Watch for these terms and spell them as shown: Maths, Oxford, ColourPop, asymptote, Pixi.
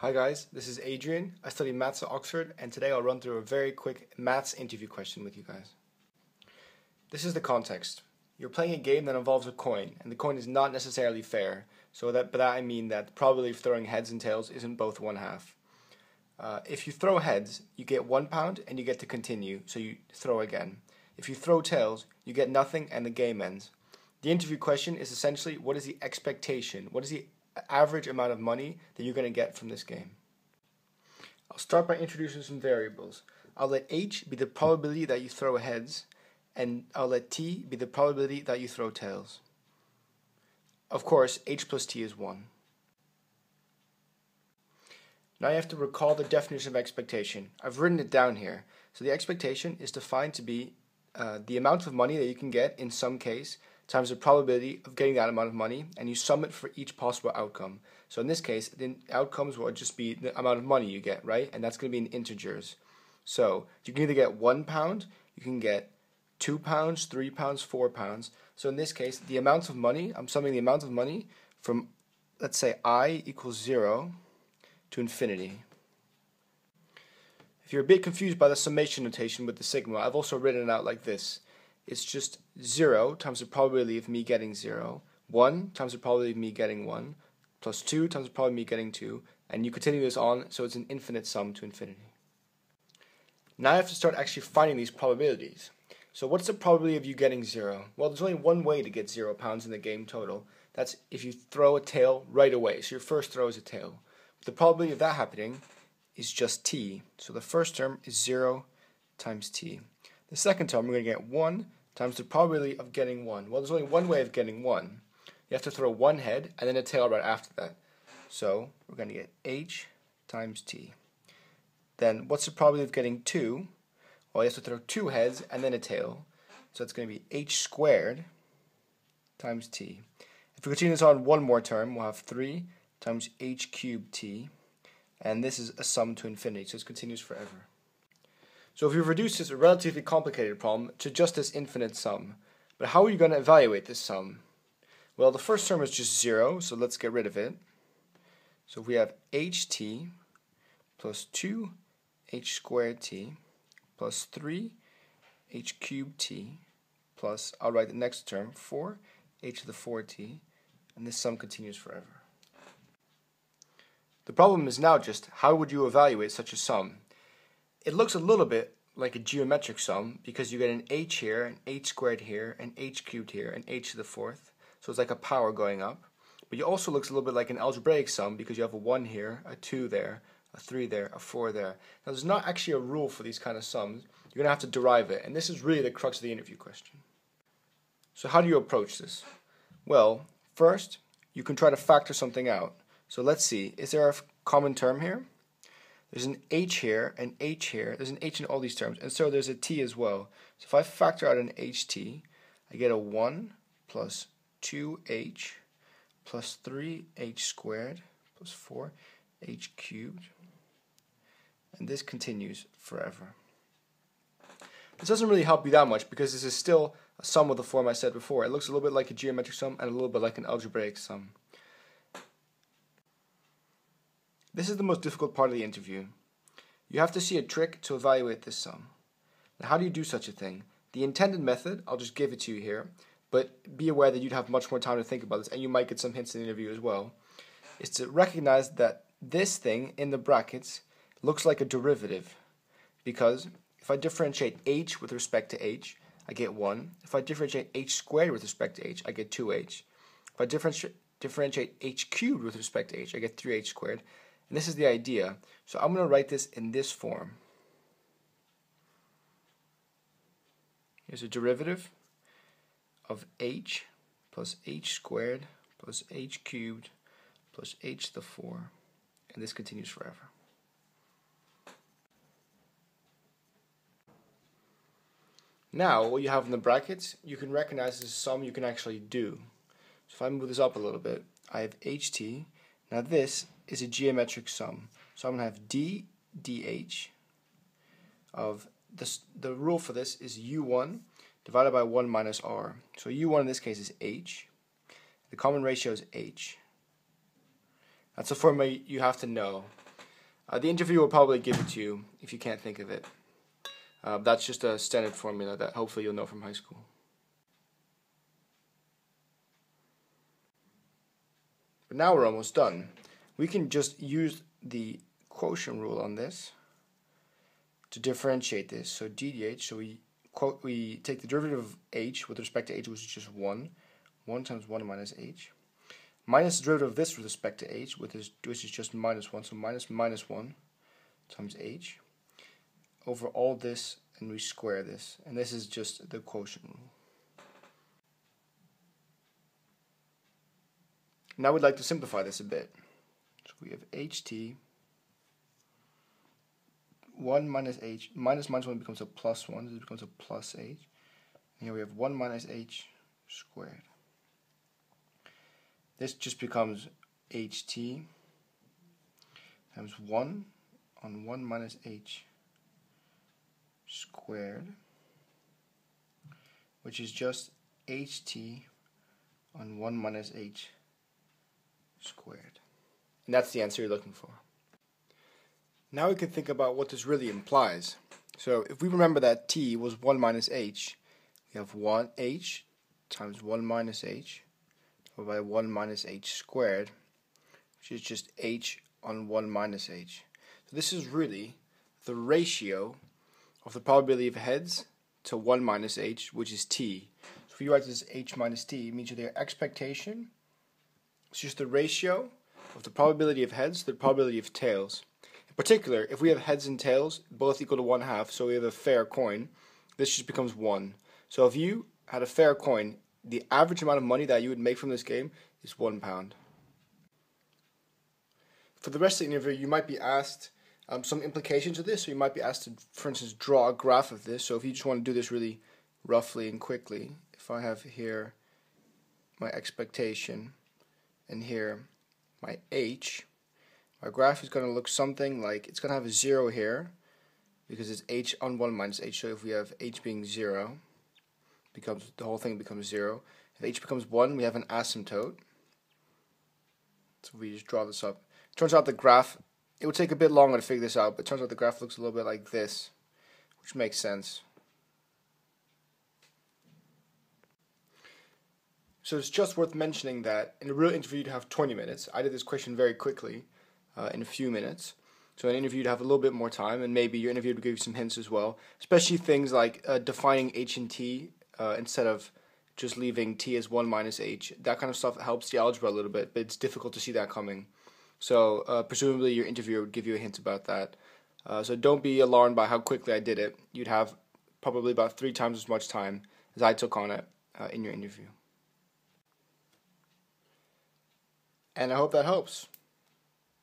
Hi guys, this is Adrian. I study maths at Oxford, and today I'll run through a very quick maths interview question with you guys. This is the context. You're playing a game that involves a coin, and the coin is not necessarily fair, so that by that I mean that the probability of throwing heads and tails isn't both 1/2. If you throw heads, you get £1 and you get to continue, so you throw again. If you throw tails, you get nothing and the game ends. The interview question is essentially, what is the expectation? What is the average amount of money that you're going to get from this game? I'll start by introducing some variables. I'll let H be the probability that you throw heads, and I'll let T be the probability that you throw tails. Of course, H plus T is 1. Now you have to recall the definition of expectation. I've written it down here. So the expectation is defined to be the amount of money that you can get in some case times the probability of getting that amount of money, and you sum it for each possible outcome. So in this case, the outcomes will just be the amount of money you get, right? And that's going to be in integers. So you can either get £1, you can get £2, £3, £4. So in this case, the amount of money, I'm summing the amount of money from, let's say, I equals 0 to infinity. If you're a bit confused by the summation notation with the sigma, I've also written it out like this. It's just 0 times the probability of me getting 0, 1 times the probability of me getting 1, plus 2 times the probability of me getting 2, and you continue this on, so it's an infinite sum to infinity. Now I have to start actually finding these probabilities. So what's the probability of you getting 0? Well, there's only one way to get £0 in the game total. That's if you throw a tail right away, so your first throw is a tail. But the probability of that happening is just T, so the first term is 0 times T. The second term, we're going to get 1 times the probability of getting 1. Well, there's only one way of getting 1. You have to throw one head and then a tail right after that. So we're going to get H times T. Then what's the probability of getting 2? Well, you have to throw two heads and then a tail. So it's going to be H squared times T. If we continue this on one more term, we'll have 3 times H cubed T. And this is a sum to infinity, so it continues forever. So if you reduce this relatively complicated problem to just this infinite sum, but how are you going to evaluate this sum? Well, the first term is just 0, so let's get rid of it. So we have ht plus 2 h squared t plus 3 h cubed t plus, I'll write the next term, 4 h to the 4t, and this sum continues forever. The problem is now just how would you evaluate such a sum? It looks a little bit like a geometric sum because you get an h here, an h squared here, an h cubed here, an h to the 4th. So it's like a power going up. But it also looks a little bit like an algebraic sum because you have a 1 here, a 2 there, a 3 there, a 4 there. Now there's not actually a rule for these kind of sums. You're going to have to derive it. And this is really the crux of the interview question. So how do you approach this? Well, first you can try to factor something out. So let's see, is there a common term here? There's an h here, an h here, there's an h in all these terms, and so there's a t as well. So if I factor out an ht, I get a 1 plus 2h plus 3h squared plus 4h cubed, and this continues forever. This doesn't really help you that much because this is still a sum of the form I said before. It looks a little bit like a geometric sum and a little bit like an algebraic sum. This is the most difficult part of the interview. You have to see a trick to evaluate this sum. Now, how do you do such a thing? The intended method, I'll just give it to you here, but be aware that you'd have much more time to think about this, and you might get some hints in the interview as well, is to recognize that this thing in the brackets looks like a derivative, because if I differentiate h with respect to h, I get 1. If I differentiate h squared with respect to h, I get 2h. If I differentiate h cubed with respect to h, I get 3h squared. And this is the idea. So I'm going to write this in this form. Here's a derivative of h plus h squared plus h cubed plus h to the 4, and this continues forever. Now what you have in the brackets, you can recognize as a sum you can actually do. So if I move this up a little bit, I have ht. Now this is a geometric sum. So I'm going to have d dh of this. The rule for this is u1 divided by 1 minus r. So u1 in this case is h. The common ratio is h. That's a formula you have to know. The interviewer will probably give it to you if you can't think of it. That's just a standard formula that hopefully you'll know from high school. But now we're almost done. We can just use the quotient rule on this to differentiate this. So DDH, so we take the derivative of h with respect to h, which is just 1. 1 times 1 minus h. Minus the derivative of this with respect to h, which is just minus 1. So minus 1 times h. Over all this, and we square this. And this is just the quotient rule. Now we'd like to simplify this a bit. So we have ht. 1 minus h, minus 1 becomes a plus 1, this becomes a plus h. And here we have 1 minus h squared. This just becomes ht times 1 on 1 minus h squared, which is just ht on 1 minus h squared. And that's the answer you're looking for. Now we can think about what this really implies. So if we remember that t was 1 minus h, we have 1h times 1 minus h over by 1 minus h squared, which is just h on 1 minus h. So this is really the ratio of the probability of heads to 1 minus h, which is t. So if you write this h minus t, it means their expectation is just the ratio of the probability of heads to the probability of tails. In particular, if we have heads and tails both equal to 1/2, so we have a fair coin, this just becomes 1. So if you had a fair coin, the average amount of money that you would make from this game is £1. For the rest of the interview, you might be asked some implications of this, so you might be asked to, for instance, draw a graph of this. So if you just want to do this really roughly and quickly, if I have here my expectation and here my h, our graph is going to look something like, it's going to have a 0 here because it's h on 1 minus h, so if we have h being 0, becomes the whole thing becomes 0. If h becomes 1, we have an asymptote. So we just draw this up. Turns out the graph, it would take a bit longer to figure this out, but turns out the graph looks a little bit like this, which makes sense. So it's just worth mentioning that in a real interview you'd have 20 minutes. I did this question very quickly. In a few minutes. So an interview would have a little bit more time, and maybe your interview would give you some hints as well, especially things like defining h and t instead of just leaving t as 1 minus h. That kind of stuff helps the algebra a little bit, but it's difficult to see that coming. So presumably your interviewer would give you a hint about that. So don't be alarmed by how quickly I did it. You'd have probably about 3 times as much time as I took on it in your interview. And I hope that helps.